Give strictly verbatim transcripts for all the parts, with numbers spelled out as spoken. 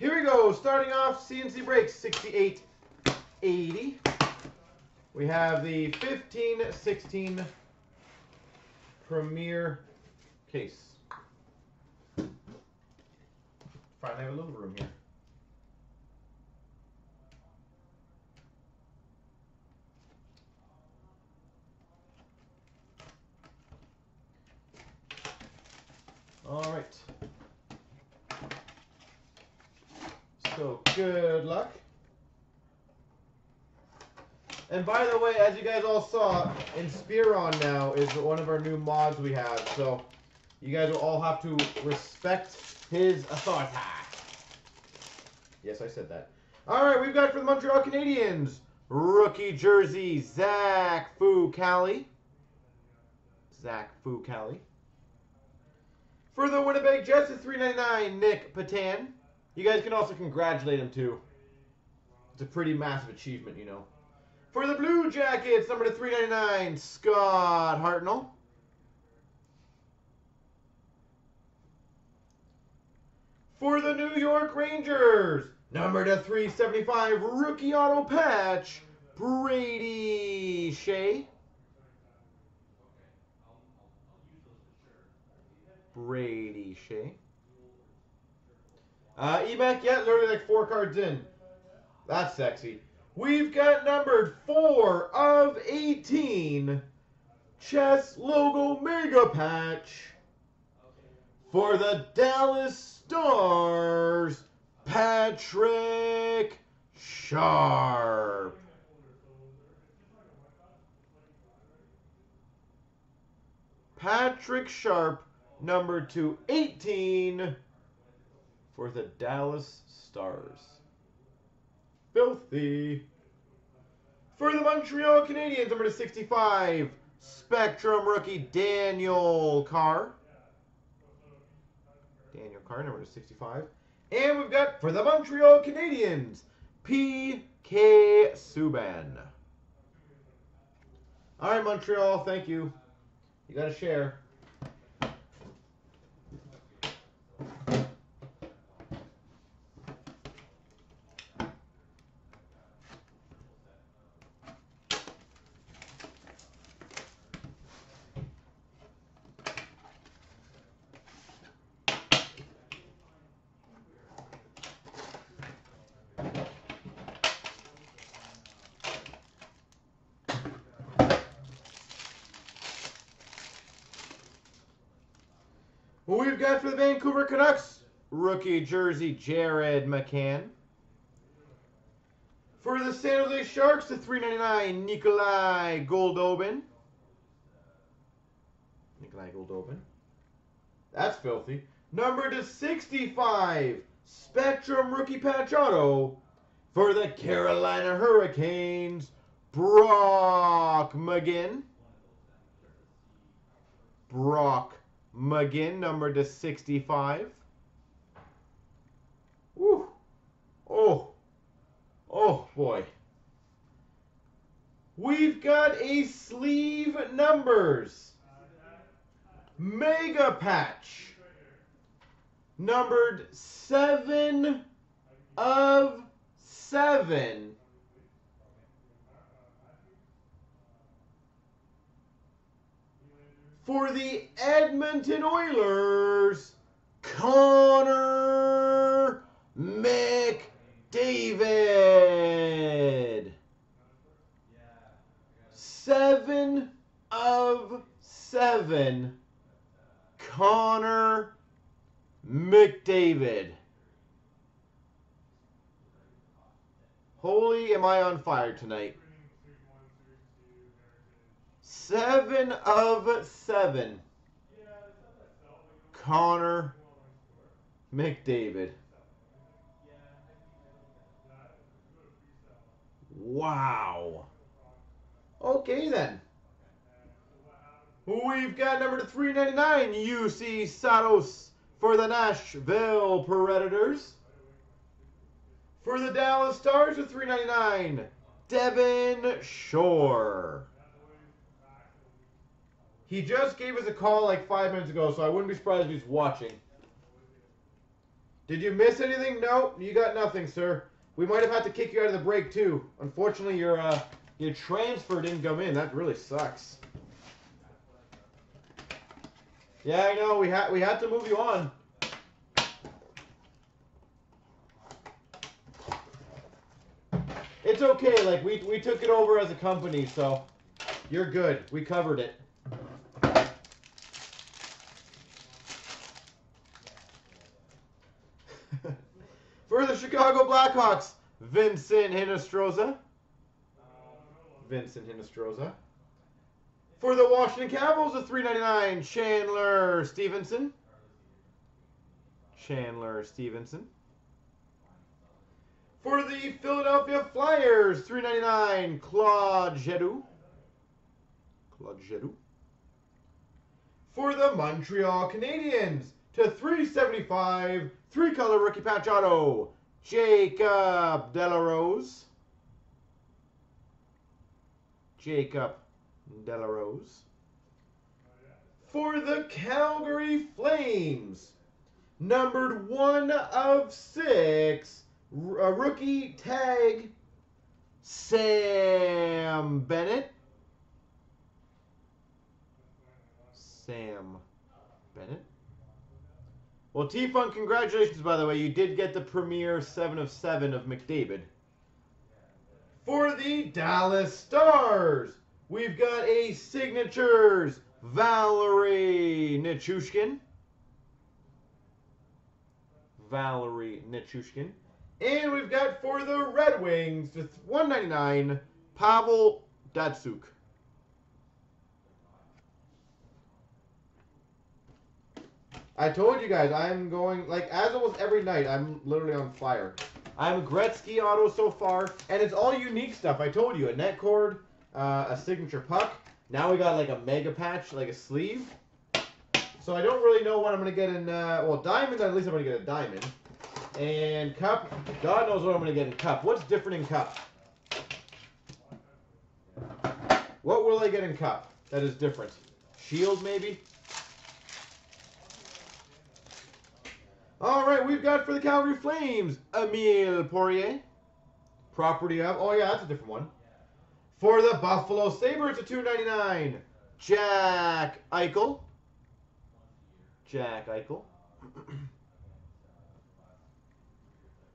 Here we go. Starting off, C N C breaks sixty-eight eighty. We have the fifteen sixteen Premier case. Finally have a little room here. All right. So good luck. And by the way, as you guys all saw, Inspiron now is one of our new mods we have. So you guys will all have to respect his authority. Yes, I said that. All right, we've got for the Montreal Canadiens, rookie jersey, Zach Fucale. Zach Fucale. For the Winnipeg Jets at three ninety-nine, Nick Patan. You guys can also congratulate him, too. It's a pretty massive achievement, you know. For the Blue Jackets, number to three ninety-nine, Scott Hartnell. For the New York Rangers, number to three seventy-five, rookie auto patch, Brady Shea. Brady Shea. Uh, E-back, yeah, literally like four cards in. That's sexy. We've got numbered four of eighteen. Chess logo mega patch. For the Dallas Stars, Patrick Sharp. Patrick Sharp, number two eighteen for the Dallas Stars. Filthy. For the Montreal Canadiens, number two sixty-five, Spectrum rookie Daniel Carr. Daniel Carr, number two sixty-five. And we've got, for the Montreal Canadiens, P K Subban. All right, Montreal, thank you. You got to share. We've got for the Vancouver Canucks, rookie jersey, Jared McCann. For the San Jose Sharks, the three ninety-nine, Nikolai Goldobin. Nikolai Goldobin. That's filthy. Number to sixty-five, Spectrum rookie patch auto. For the Carolina Hurricanes, Brock McGinn. Brock McGinn, number to sixty-five. Woo. Oh. Oh, boy. We've got a sleeve numbers. Mega patch. Numbered seven of seven. For the Edmonton Oilers, Connor McDavid. Seven of seven, Connor McDavid. Holy, am I on fire tonight. Seven of seven. Connor McDavid. Wow. Okay, then. We've got number three ninety-nine, U C Saros for the Nashville Predators. For the Dallas Stars, at three ninety-nine, Devin Shore. He just gave us a call like five minutes ago, so I wouldn't be surprised if he's watching. Did you miss anything? No, you got nothing, sir. We might have had to kick you out of the break, too. Unfortunately, your, uh, your transfer didn't come in. That really sucks. Yeah, I know. We had we had to move you on. It's okay. Like, we, we took it over as a company, so you're good. We covered it. For the Chicago Blackhawks, Vincent Hinostroza. Vincent Hinostroza. For the Washington Capitals, a three ninety-nine, Chandler Stevenson. Chandler Stevenson. For the Philadelphia Flyers, three ninety-nine, Claude Giroux. Claude Giroux. For the Montreal Canadiens, to three seventy-five, three-color rookie patch auto, Jacob Delarose. Jacob Delarose. For the Calgary Flames, numbered one of six, a rookie tag, Sam Bennett. Sam Bennett. Well, T-Funk, congratulations, by the way. You did get the Premier seven of seven of McDavid. For the Dallas Stars, we've got a signatures, Valerie Nichushkin. Valerie Nichushkin. And we've got for the Red Wings, to one ninety-nine, Pavel Datsyuk. I told you guys, I'm going, like, as almost every night, I'm literally on fire. I'm Gretzky auto so far, and it's all unique stuff. I told you, a net cord, uh, a signature puck. Now we got, like, a mega patch, like a sleeve. So I don't really know what I'm going to get in, uh, well, diamonds, at least I'm going to get a diamond. And cup, God knows what I'm going to get in cup. What's different in cup? What will I get in cup that is different? Shield, maybe? All right, we've got for the Calgary Flames, Emile Poirier. Property of, oh yeah, that's a different one. For the Buffalo Sabres, a two ninety-nine, Jack Eichel. Jack Eichel.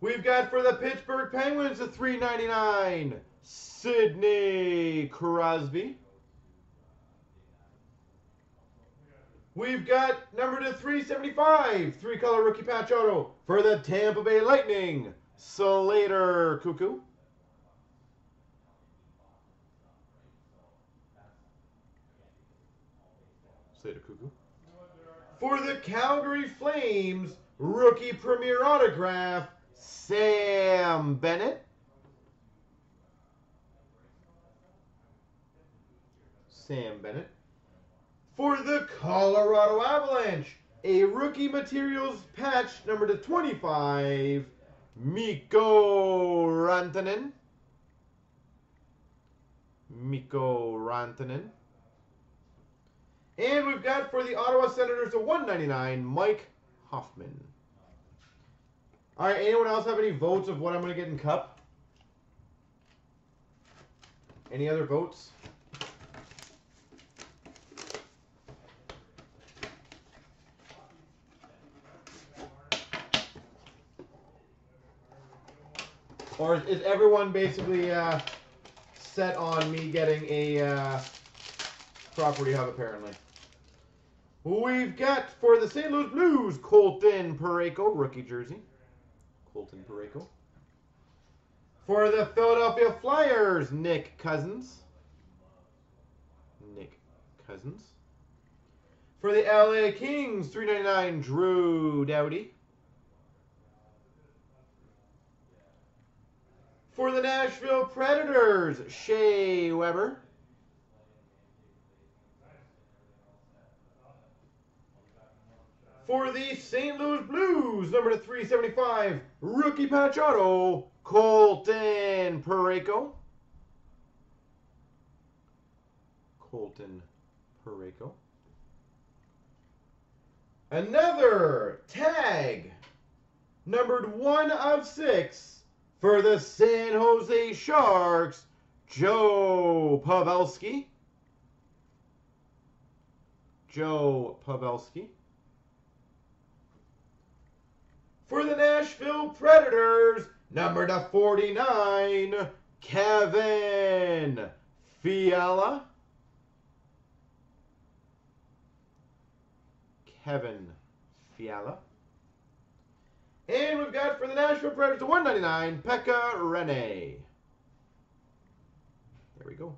We've got for the Pittsburgh Penguins, a three ninety-nine, Sidney Crosby. We've got number to three seventy-five, three-color rookie patch auto for the Tampa Bay Lightning, Slater Cuckoo. Slater Cuckoo. For the Calgary Flames, rookie premier autograph, Sam Bennett. Sam Bennett. For the Colorado Avalanche, a rookie materials patch number to twenty-five, Mikko Rantanen. Mikko Rantanen. And we've got for the Ottawa Senators a one ninety-nine, Mike Hoffman. All right, anyone else have any votes of what I'm going to get in cup? Any other votes? Or is everyone basically uh, set on me getting a uh, property hub, apparently? We've got, for the Saint Louis Blues, Colton Pareko, rookie jersey. Colton Pareko. For the Philadelphia Flyers, Nick Cousins. Nick Cousins. For the L A Kings, three ninety-nine, Drew Doughty. For the Nashville Predators, Shea Weber. For the Saint Louis Blues, number to three seventy-five, rookie patch auto, Colton Pareko. Colton Pareko. Another tag, numbered one of six for the San Jose Sharks, Joe Pavelski. Joe Pavelski. For the Nashville Predators, number to forty-nine, Kevin Fiala. Kevin Fiala. And we've got for the Nashville Predators to one ninety-nine, Pekka Rinne. There we go.